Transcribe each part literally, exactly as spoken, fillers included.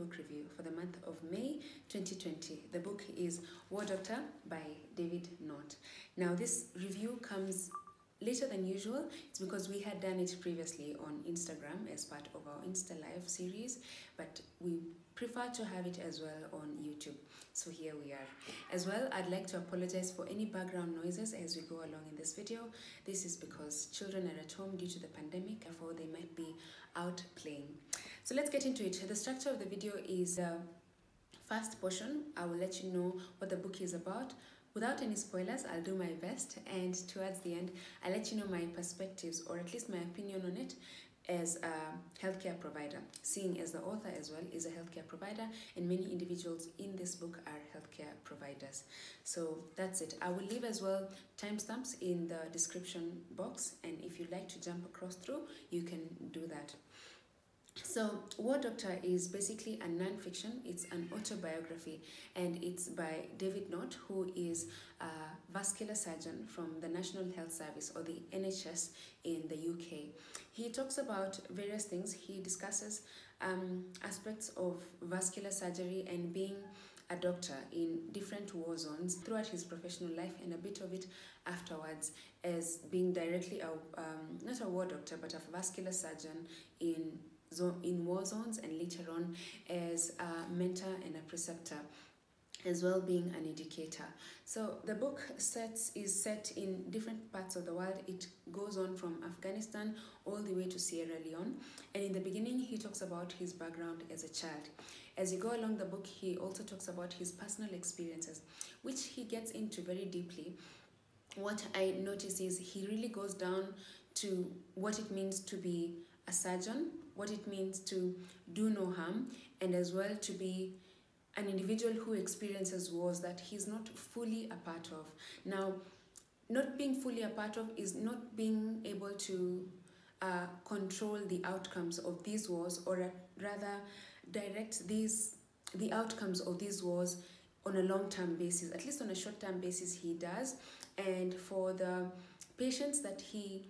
book review for the month of May twenty twenty. The book is War Doctor by David Nott. Now this review comes later than usual. It's because we had done it previously on Instagram as part of our Insta Live series, but we prefer to have it as well on YouTube. So here we are. As well, I'd like to apologize for any background noises as we go along in this video. This is because children are at home due to the pandemic, therefore they might be out playing. So let's get into it. The structure of the video is the uh, first portion. I will let you know what the book is about. Without any spoilers, I'll do my best, and towards the end, I'll let you know my perspectives, or at least my opinion on it as a healthcare provider, seeing as the author as well is a healthcare provider, and many individuals in this book are healthcare providers. So that's it. I will leave as well timestamps in the description box, and if you'd like to jump across through, you can do that. So, War Doctor is basically a non-fiction, it's an autobiography, and it's by David Nott, who is a vascular surgeon from the National Health Service, or the N H S, in the U K. He talks about various things. He discusses um, aspects of vascular surgery and being a doctor in different war zones throughout his professional life, and a bit of it afterwards as being directly, a, um, not a war doctor, but a vascular surgeon in in war zones, and later on as a mentor and a preceptor, as well being an educator. So the book sets is set in different parts of the world. It goes on from Afghanistan all the way to Sierra Leone, and in the beginning he talks about his background as a child. As you go along the book, he also talks about his personal experiences, which he gets into very deeply. What I notice is he really goes down to what it means to be a surgeon, what it means to do no harm, and as well to be an individual who experiences wars that he's not fully a part of. Now, not being fully a part of is not being able to uh, control the outcomes of these wars, or rather direct these the outcomes of these wars on a long-term basis. At least on a short-term basis he does, and for the patients that he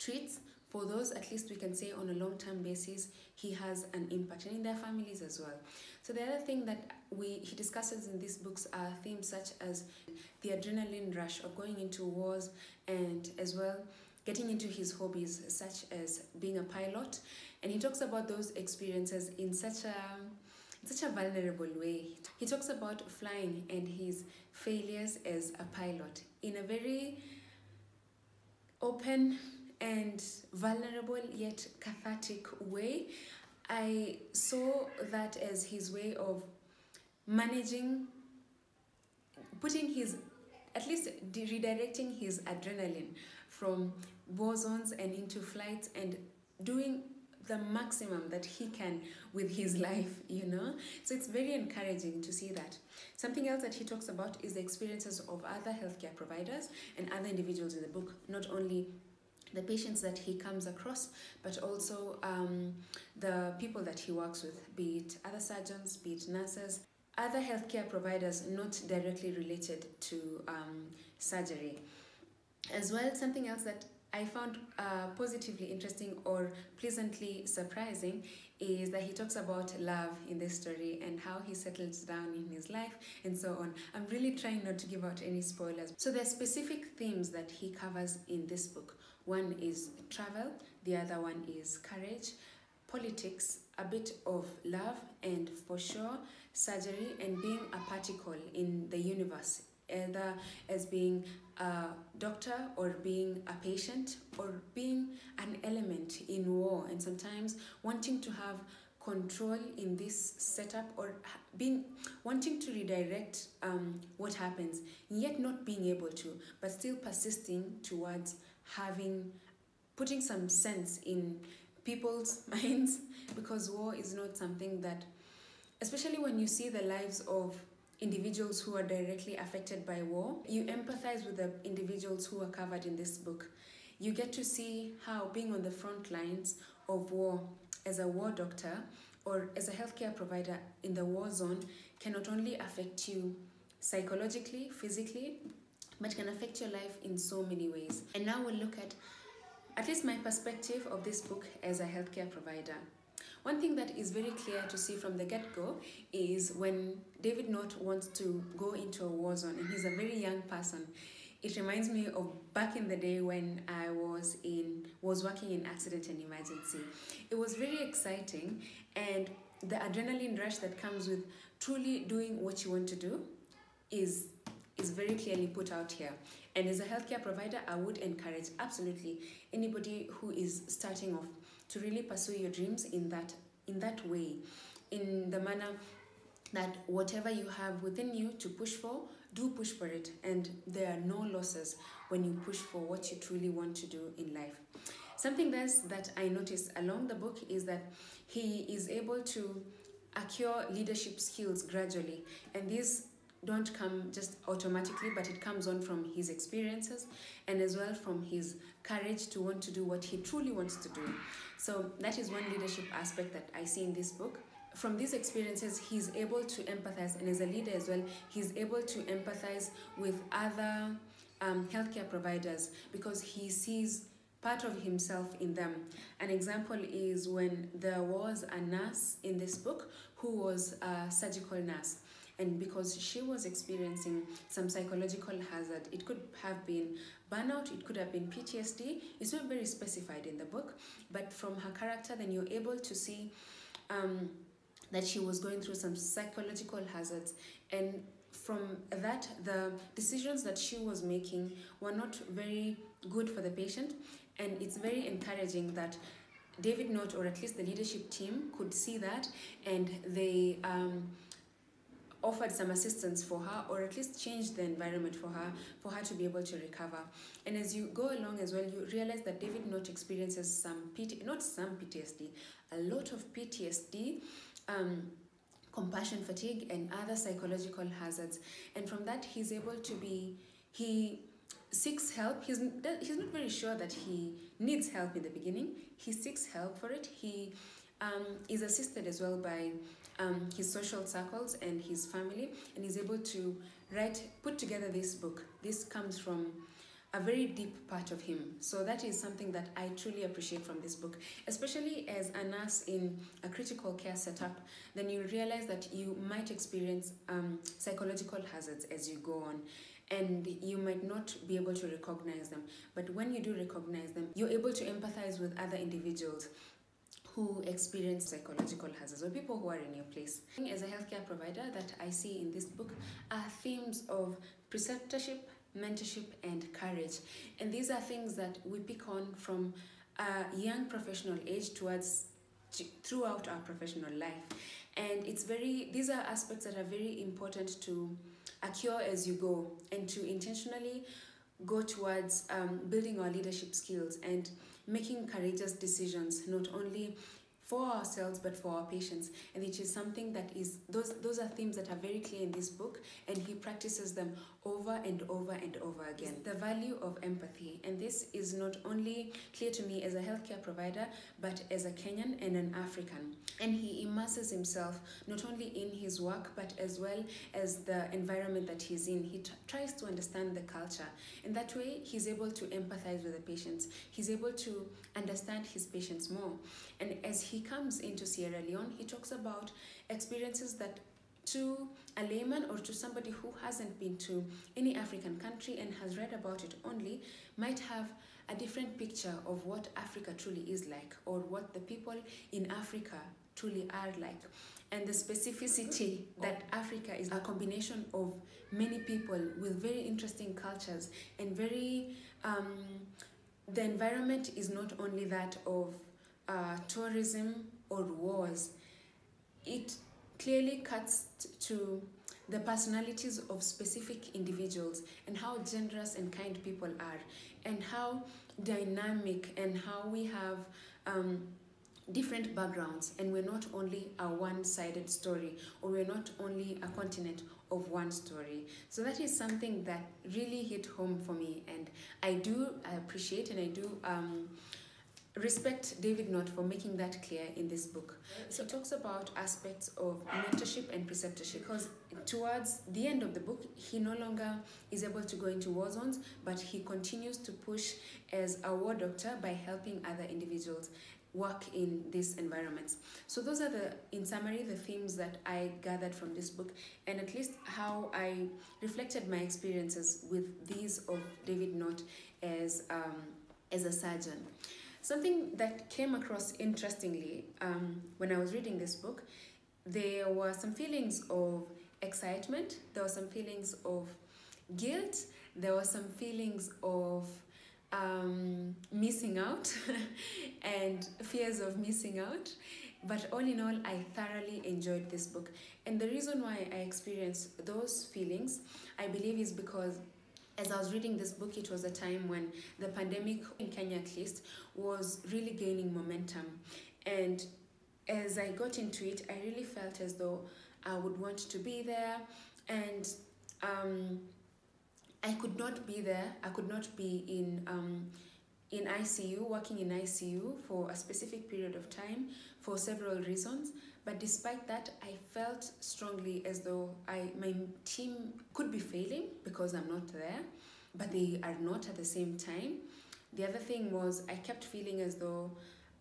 treats, for those, at least we can say on a long-term basis, he has an impact, and in their families as well. So the other thing that we he discusses in these books are themes such as the adrenaline rush of going into wars, and as well getting into his hobbies such as being a pilot. And he talks about those experiences in such a such a vulnerable way. He talks about flying and his failures as a pilot in a very open and vulnerable yet cathartic way. I saw that as his way of managing, putting his, at least redirecting his adrenaline from war zones and into flights, and doing the maximum that he can with his life, you know. So it's very encouraging to see that. Something else that he talks about is the experiences of other healthcare providers and other individuals in the book, not only the patients that he comes across, but also um, the people that he works with, be it other surgeons, be it nurses, other healthcare providers not directly related to um, surgery. As well, something else that I found uh, positively interesting or pleasantly surprising is that he talks about love in this story and how he settles down in his life and so on. I'm really trying not to give out any spoilers. So there are specific themes that he covers in this book. One is travel, the other one is courage, politics, a bit of love, and for sure surgery and being a particle in the universe, either as being a doctor or being a patient or being an element in war, and sometimes wanting to have control in this setup, or being wanting to redirect um, what happens, yet not being able to, but still persisting towards having, putting some sense in people's minds, because war is not something that, especially when you see the lives of individuals who are directly affected by war, you empathize with the individuals who are covered in this book. You get to see how being on the front lines of war as a war doctor or as a healthcare provider in the war zone can not only affect you psychologically, physically, but can affect your life in so many ways. And now we'll look at at least my perspective of this book as a healthcare provider. One thing that is very clear to see from the get-go is when David Nott wants to go into a war zone, and he's a very young person. It reminds me of back in the day when I was in was working in accident and emergency. It was very exciting, and the adrenaline rush that comes with truly doing what you want to do is is very clearly put out here. And as a healthcare provider, I would encourage absolutely anybody who is starting off to really pursue your dreams in that in that way, in the manner that whatever you have within you to push for, do push for it. And there are no losses when you push for what you truly want to do in life. Something else that I noticed along the book is that he is able to acquire leadership skills gradually, and these don't come just automatically, but it comes on from his experiences and as well from his courage to want to do what he truly wants to do. So that is one leadership aspect that I see in this book. From these experiences, he's able to empathize, and as a leader as well, he's able to empathize with other um, healthcare providers because he sees part of himself in them. An example is when there was a nurse in this book who was a surgical nurse, and because she was experiencing some psychological hazard, it could have been burnout, it could have been P T S D, it's not very specified in the book, but from her character then you're able to see um, that she was going through some psychological hazards, and from that the decisions that she was making were not very good for the patient. And it's very encouraging that David Nott, or at least the leadership team, could see that, and they um, offered some assistance for her, or at least changed the environment for her, for her to be able to recover. And as you go along as well, you realize that David Nott experiences some P T, not some P T S D, a lot of P T S D, um, compassion fatigue, and other psychological hazards. And from that, he's able to be, he seeks help. He's, he's not very sure that he needs help in the beginning. He seeks help for it. He um, is assisted as well by um, his social circles and his family, and is able to write, put together this book. This comes from a very deep part of him. So that is something that I truly appreciate from this book, especially as a nurse in a critical care setup. Then you realize that you might experience um, psychological hazards as you go on, and you might not be able to recognize them. But when you do recognize them, you're able to empathize with other individuals who experience psychological hazards, or people who are in your place. As a healthcare provider, that I see in this book are themes of preceptorship, mentorship, and courage. And these are things that we pick on from a young professional age towards throughout our professional life. And it's very, these are aspects that are very important to acquire as you go, and to intentionally go towards um, building our leadership skills and making courageous decisions, not only for ourselves but for our patients. And it is something that is, those those are themes that are very clear in this book, and he practices them over and over and over again. The value of empathy, and this is not only clear to me as a healthcare provider but as a Kenyan and an African. And he immerses himself not only in his work but as well as the environment that he's in. He tries to understand the culture, and that way he's able to empathize with the patients. He's able to understand his patients more. And as he He comes into Sierra Leone, he talks about experiences that to a layman or to somebody who hasn't been to any African country and has read about it only might have a different picture of what Africa truly is like, or what the people in Africa truly are like. And the specificity that Africa is a combination of many people with very interesting cultures, and very um, the environment is not only that of Uh, tourism or wars. It clearly cuts to the personalities of specific individuals, and how generous and kind people are, and how dynamic, and how we have um, different backgrounds, and we're not only a one-sided story, or we're not only a continent of one story. So that is something that really hit home for me, and I do appreciate, and I do um, respect David Nott for making that clear in this book. So he talks about aspects of mentorship and preceptorship, because towards the end of the book he no longer is able to go into war zones, but he continues to push as a war doctor by helping other individuals work in these environments. So those are the, in summary, the themes that I gathered from this book, and at least how I reflected my experiences with these of David Nott as, um, as a surgeon. Something that came across interestingly um, when I was reading this book, there were some feelings of excitement, there were some feelings of guilt, there were some feelings of um, missing out and fears of missing out. But all in all, I thoroughly enjoyed this book. And the reason why I experienced those feelings, I believe, is because as I was reading this book, it was a time when the pandemic, in Kenya at least, was really gaining momentum. And as I got into it, I really felt as though I would want to be there, and um, I could not be there. I could not be in, um, in I C U, working in I C U for a specific period of time for several reasons. But despite that, I felt strongly as though I, my team could be failing because I'm not there, but they are not at the same time. The other thing was I kept feeling as though,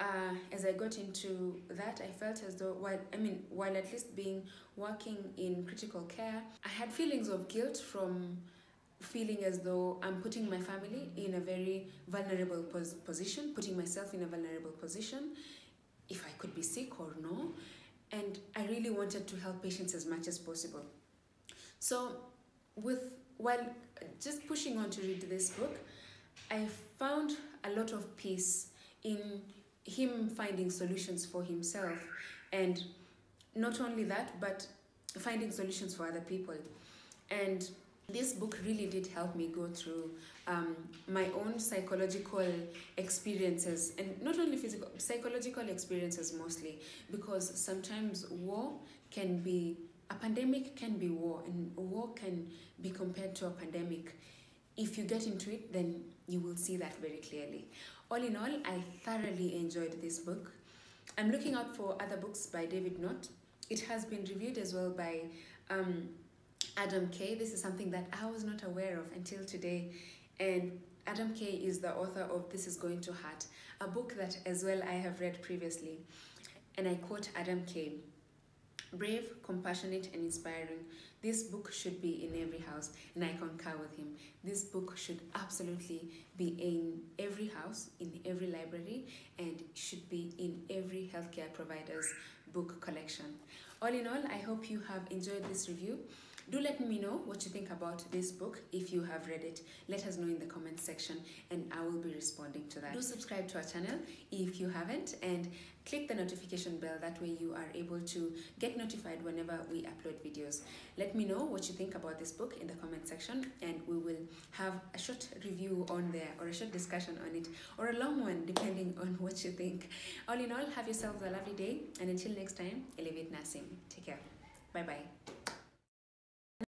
uh, as I got into that, I felt as though, while, I mean, while at least being working in critical care, I had feelings of guilt from feeling as though I'm putting my family in a very vulnerable pos position, putting myself in a vulnerable position, if I could be sick or no. And I really wanted to help patients as much as possible. So with, while just pushing on to read this book, I found a lot of peace in him finding solutions for himself. And not only that, but finding solutions for other people. And this book really did help me go through um, my own psychological experiences, and not only physical, psychological experiences mostly, because sometimes war can be, a pandemic can be war, and war can be compared to a pandemic. If you get into it, then you will see that very clearly. All in all, I thoroughly enjoyed this book. I'm looking out for other books by David Nott. It has been reviewed as well by um, Adam Kay. This is something that I was not aware of until today, and Adam Kay is the author of This Is Going To Hurt, a book that as well I have read previously, and I quote Adam Kay, "Brave, compassionate and inspiring. This book should be in every house," and I concur with him. This book should absolutely be in every house, in every library, and should be in every healthcare provider's book collection. All in all, I hope you have enjoyed this review. Do let me know what you think about this book. If you have read it, let us know in the comment section, and I will be responding to that. Do subscribe to our channel if you haven't, and click the notification bell. That way you are able to get notified whenever we upload videos. Let me know what you think about this book in the comment section, and we will have a short review on there, or a short discussion on it, or a long one depending on what you think. All in all, have yourselves a lovely day, and until next time, Elevate Nursing. Take care. Bye-bye.